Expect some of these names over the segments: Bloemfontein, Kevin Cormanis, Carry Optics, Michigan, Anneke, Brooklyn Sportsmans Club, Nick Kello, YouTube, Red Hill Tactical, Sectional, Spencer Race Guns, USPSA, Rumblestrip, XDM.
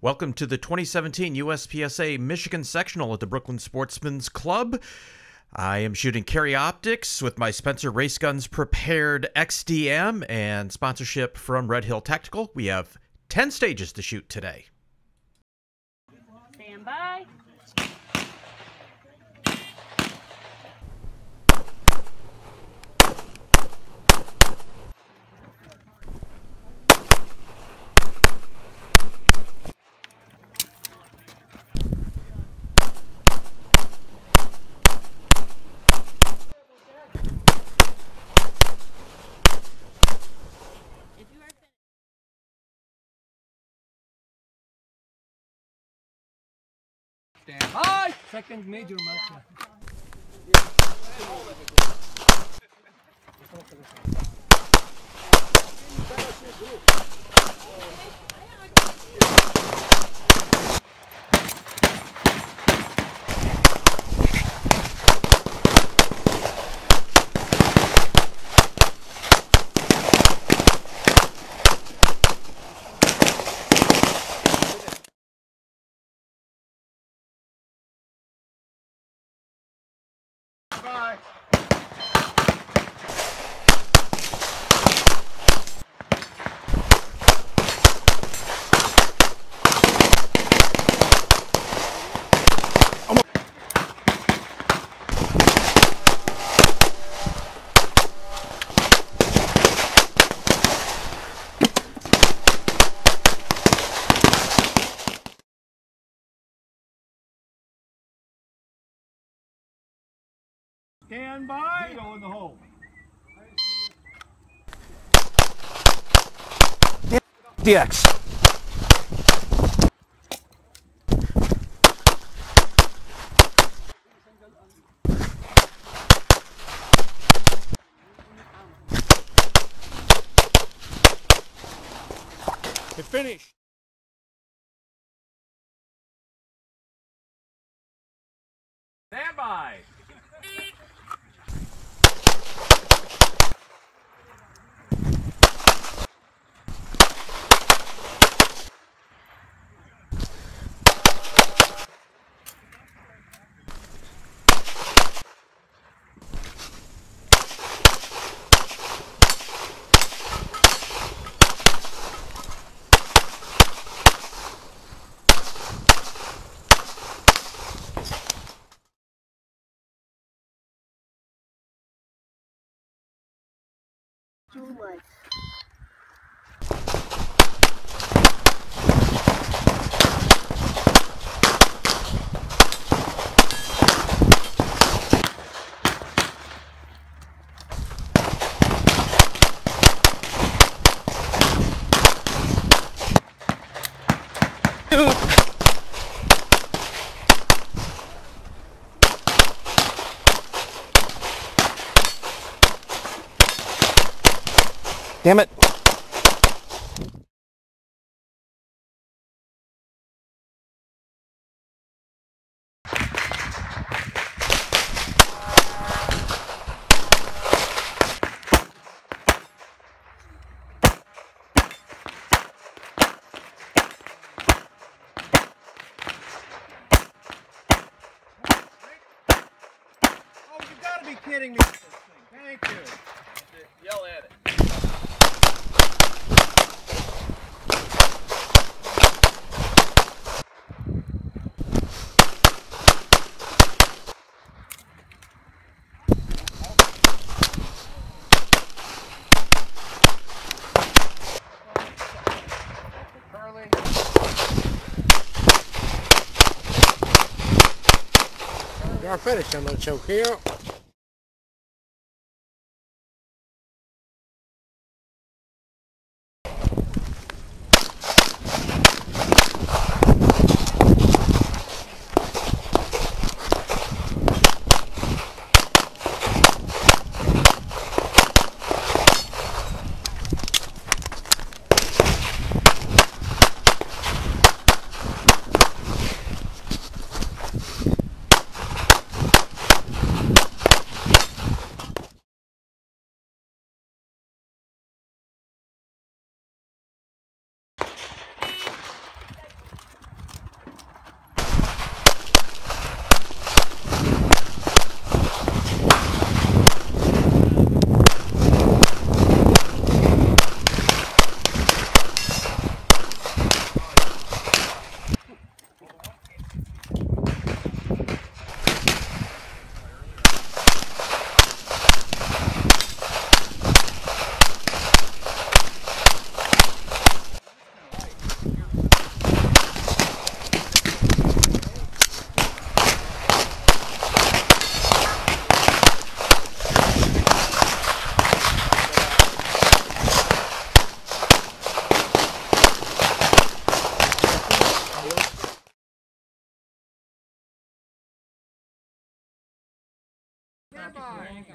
Welcome to the 2017 USPSA Michigan Sectional at the Brooklyn Sportsmans Club. I am shooting Carry Optics with my Spencer Race Guns prepared XDM and sponsorship from Red Hill Tactical. We have 10 stages to shoot today. Stand by. Hi! Second major match. Stand by. Go in the hole. DX. It finished. Stand by. Too much. Damn it. Oh, you gotta be kidding me. Thank you. Yell at it. Our finish on the choke here.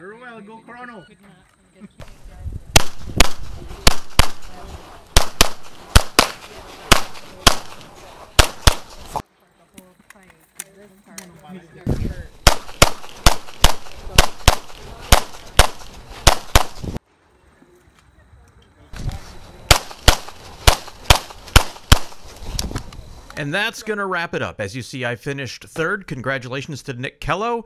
Very well, go Chrono. And that's going to wrap it up. As you see, I finished third. Congratulations to Nick Kello.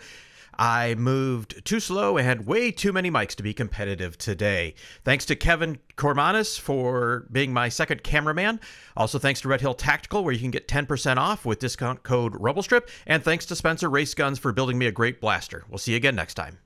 I moved too slow and had way too many mics to be competitive today. Thanks to Kevin Cormanis for being my second cameraman. Also thanks to Red Hill Tactical, where you can get 10% off with discount code Rumblestrip. And thanks to Spencer Race Guns for building me a great blaster. We'll see you again next time.